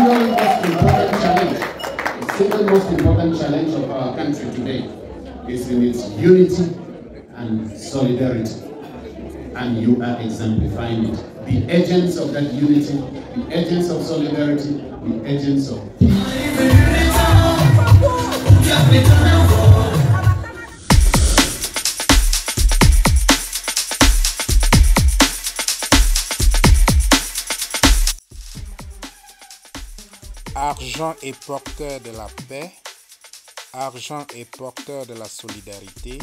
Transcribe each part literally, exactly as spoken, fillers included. single most important challenge, the single most important challenge of our country today is in its unity and solidarity. And you are exemplifying it. The agents of that unity, the agents of solidarity, the agents of peace. Argent est porteur de la paix, argent est porteur de la solidarité,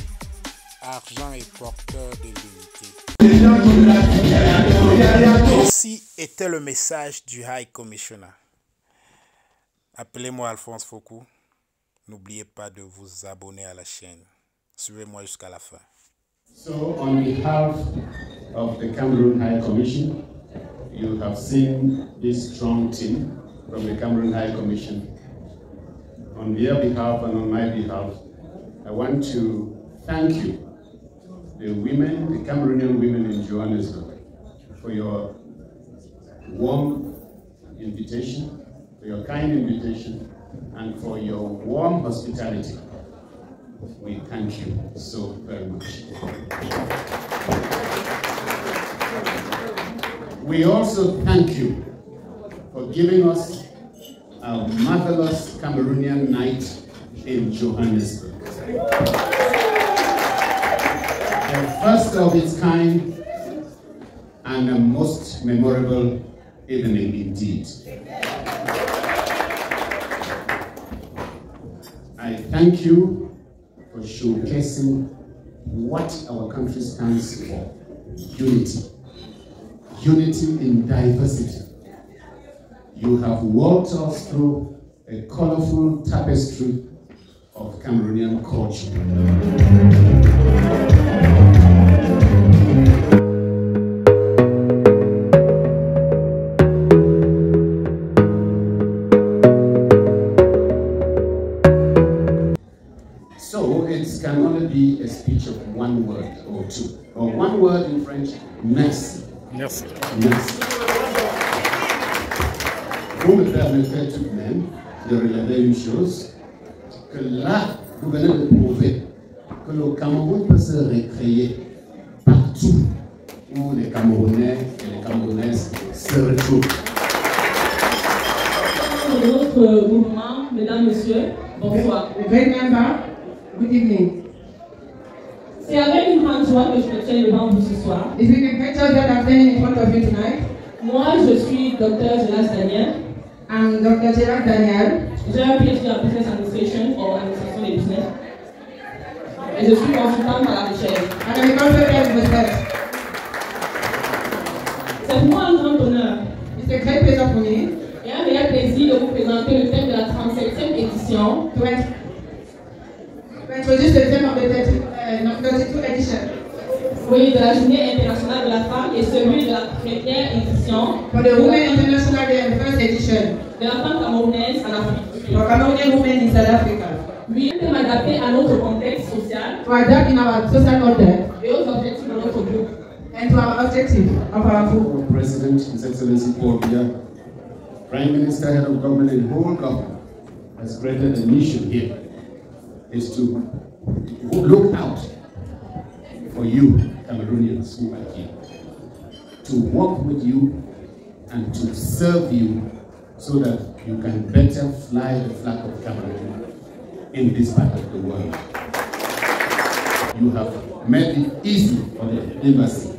argent est porteur de l'unité. Ceci était le message du High Commissioner. Appelez-moi Alphonse Fokou. N'oubliez pas de vous abonner à la chaîne. Suivez-moi jusqu'à la fin. So, on behalf of the Cameroon High Commission, you have seen this strong team from the Cameroon High Commission. On their behalf and on my behalf, I want to thank you, the women, the Cameroonian women in Johannesburg, for your warm invitation, for your kind invitation, and for your warm hospitality. We thank you so very much. We also thank you for giving us a marvelous Cameroonian night in Johannesburg. The first of its kind and a most memorable evening indeed. I thank you for showcasing what our country stands for: unity. Unity in diversity. You have walked us through a colorful tapestry of Cameroonian culture. So it can only be a speech of one word or two. Or one word in French, merci. Merci. Merci. Vous me permettrez tout de même de relever une chose, que là, vous venez de prouver que le Cameroun peut se récréer partout où les Camerounais et les Camerounaises se retrouvent. Notre mouvement, mesdames, messieurs, bonsoir. Good evening. C'est avec une grande joie que je me tiens devant vous ce soir. Is it a great joy that I'm standing in front of you tonight? Moi, je suis Docteur Jean Lasagne. I'm Doctor Gerard Daniel. J'ai un PhD en Business Administration ou Administration des Business. Et je suis consultante à la recherche. And I'm consultant in research. C'est pour moi un grand honneur. It's a great pleasure for me. Et un réel plaisir de vous présenter le thème de la trente-septième édition. To introduce le thème de la trente-septième édition. Oui, de la Journée internationale de la femme et celui de la première édition. For the Women International Day and First Edition. De la femme camerounaise en Afrique. For Cameroonian women in South Africa. Oui, nous devons adapter à notre contexte social. To adapt in our social order. Et aux objectifs de notre groupe. And to our objective of our group. President, His Excellency Corpia, Prime Minister, Head of Government, and whole government has created a mission here is to look out for you, Cameroonians who are here, to work with you and to serve you so that you can better fly the flag of Cameroon in this part of the world. You have made it easy for the embassy,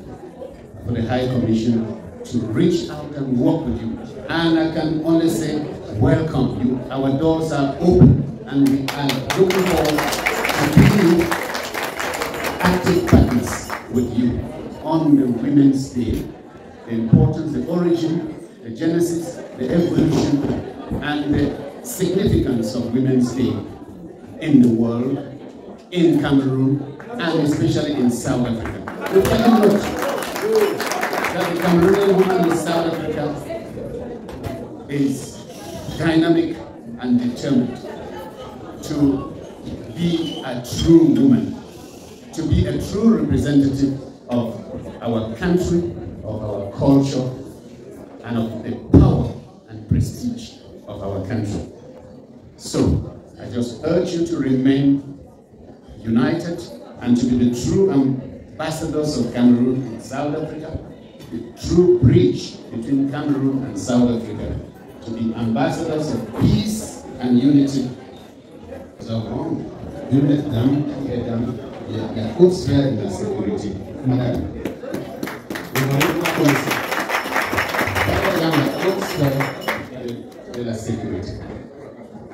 for the High Commission to reach out and work with you. And I can only say, welcome you. Our doors are open and we are looking forward to you active partners with you on the Women's Day. The importance, the origin, the genesis, the evolution, and the significance of Women's Day in the world, in Cameroon, and especially in South Africa. We can note that the Cameroonian woman in South Africa is dynamic and determined to be a true woman, to be a true representative of our country, of our culture, and of the power and prestige of our country. So, I just urge you to remain united and to be the true ambassadors of Cameroon and South Africa, the true bridge between Cameroon and South Africa, to be ambassadors of peace and unity. De la sécurité.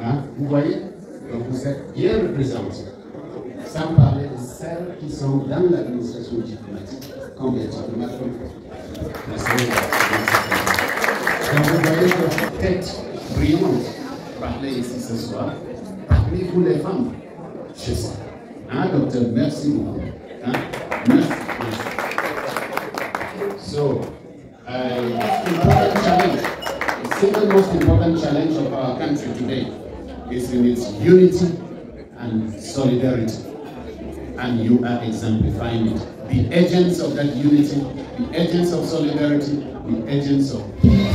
Hein? Vous voyez? Donc vous êtes bien représentés. Sans parler de celles qui sont dans l'administration diplomatique. Combien de diplomates? Donc vous voyez votre tête brillante parler ici ce soir. Parmi vous les femmes, je sais. Hein, docteur? Merci beaucoup. Hein? Merci. So, I important challenge. The single most important challenge of our country today is in its unity and solidarity. And you are exemplifying it. The agents of that unity, the agents of solidarity, the agents of peace.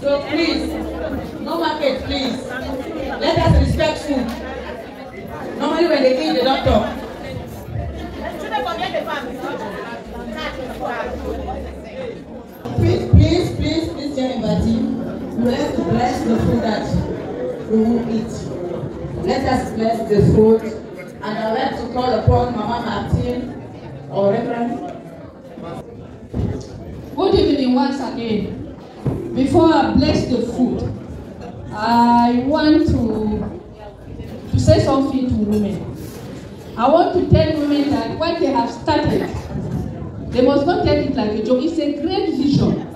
So please, no market, please. Let us respect food. Normally when they eat, they don't talk. Please, please, please, please, everybody, we will have to bless the food that we will eat. Let us bless the food, and I would like to call upon Mama Martin or Reverend. Good evening once again. Before I bless the food, I want to, to say something to women. I want to tell women that what they have started, they must not take it like a joke. It's a great vision.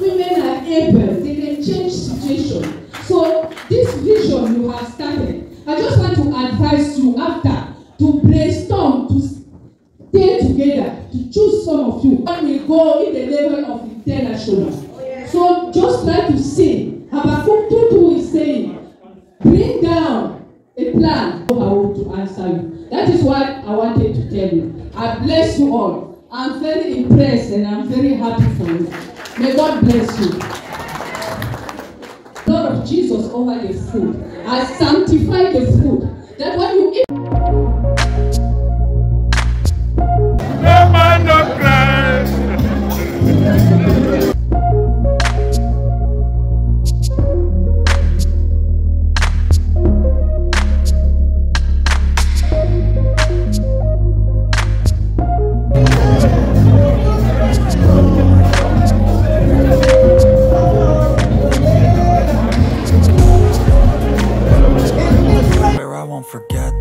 Women are able, they can change situation. So this vision you have started, I just want to advise you after to brainstorm, to stay together, to choose some of you. And we go in the level of international. Oh, yeah. So just try to see. Habakkuk Tutu is saying, bring down a plan of how to answer you. That is what I wanted to tell you. I bless you all. I'm very impressed and I'm very happy for you. May God bless you. The Lord of Jesus over the food. I sanctify the food. That when you eat. No man of